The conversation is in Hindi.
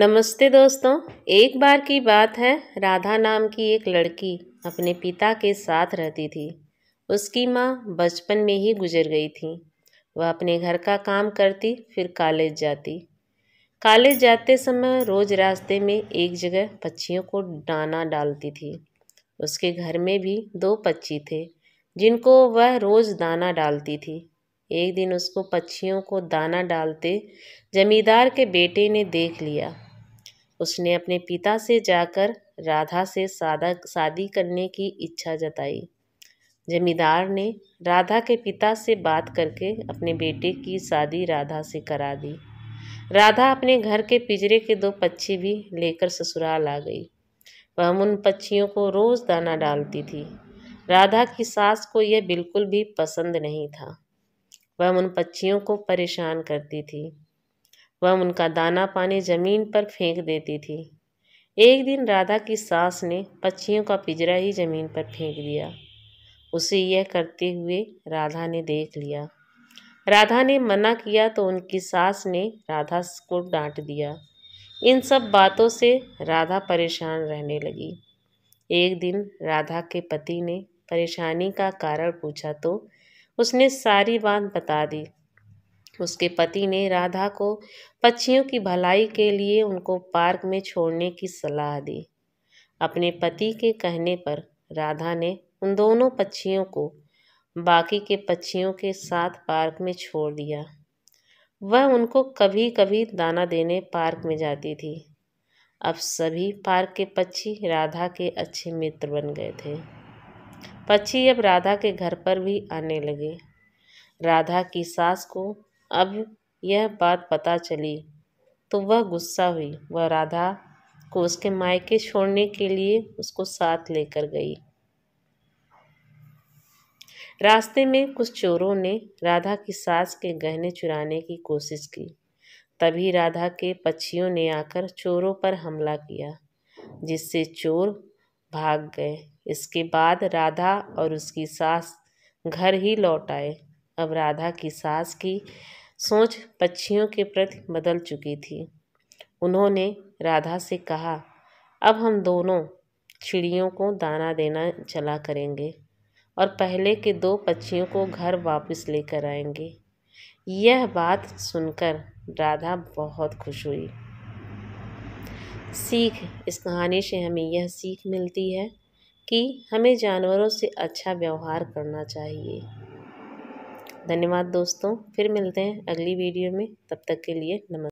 नमस्ते दोस्तों, एक बार की बात है, राधा नाम की एक लड़की अपने पिता के साथ रहती थी। उसकी माँ बचपन में ही गुजर गई थी। वह अपने घर का काम करती, फिर कॉलेज जाते समय रोज़ रास्ते में एक जगह पक्षियों को दाना डालती थी। उसके घर में भी 2 पक्षी थे जिनको वह रोज़ दाना डालती थी। एक दिन उसको पक्षियों को दाना डालते जमींदार के बेटे ने देख लिया। उसने अपने पिता से जाकर राधा से शादी करने की इच्छा जताई। जमींदार ने राधा के पिता से बात करके अपने बेटे की शादी राधा से करा दी। राधा अपने घर के पिंजरे के 2 पक्षी भी लेकर ससुराल आ गई। वह उन पक्षियों को रोज़ दाना डालती थी। राधा की सास को यह बिल्कुल भी पसंद नहीं था। वह उन पक्षियों को परेशान करती थी। वह उनका दाना पानी ज़मीन पर फेंक देती थी। एक दिन राधा की सास ने पक्षियों का पिंजरा ही ज़मीन पर फेंक दिया। उसे यह करते हुए राधा ने देख लिया। राधा ने मना किया तो उनकी सास ने राधा को डांट दिया। इन सब बातों से राधा परेशान रहने लगी। एक दिन राधा के पति ने परेशानी का कारण पूछा तो उसने सारी बात बता दी। उसके पति ने राधा को पक्षियों की भलाई के लिए उनको पार्क में छोड़ने की सलाह दी। अपने पति के कहने पर राधा ने उन दोनों पक्षियों को बाकी के पक्षियों के साथ पार्क में छोड़ दिया। वह उनको कभी कभी दाना देने पार्क में जाती थी। अब सभी पार्क के पक्षी राधा के अच्छे मित्र बन गए थे। पक्षी अब राधा के घर पर भी आने लगे। राधा की सास को अब यह बात पता चली तो वह गुस्सा हुई। वह राधा को उसके मायके छोड़ने के लिए उसको साथ लेकर गई। रास्ते में कुछ चोरों ने राधा की सास के गहने चुराने की कोशिश की। तभी राधा के पक्षियों ने आकर चोरों पर हमला किया, जिससे चोर भाग गए। इसके बाद राधा और उसकी सास घर ही लौट आए। अब राधा की सास की सोच पक्षियों के प्रति बदल चुकी थी। उन्होंने राधा से कहा, अब हम दोनों चिड़ियों को दाना देना चला करेंगे और पहले के 2 पक्षियों को घर वापस लेकर आएंगे। यह बात सुनकर राधा बहुत खुश हुई। सीख, इस कहानी से हमें यह सीख मिलती है कि हमें जानवरों से अच्छा व्यवहार करना चाहिए। धन्यवाद दोस्तों, फिर मिलते हैं अगली वीडियो में। तब तक के लिए नमस्कार।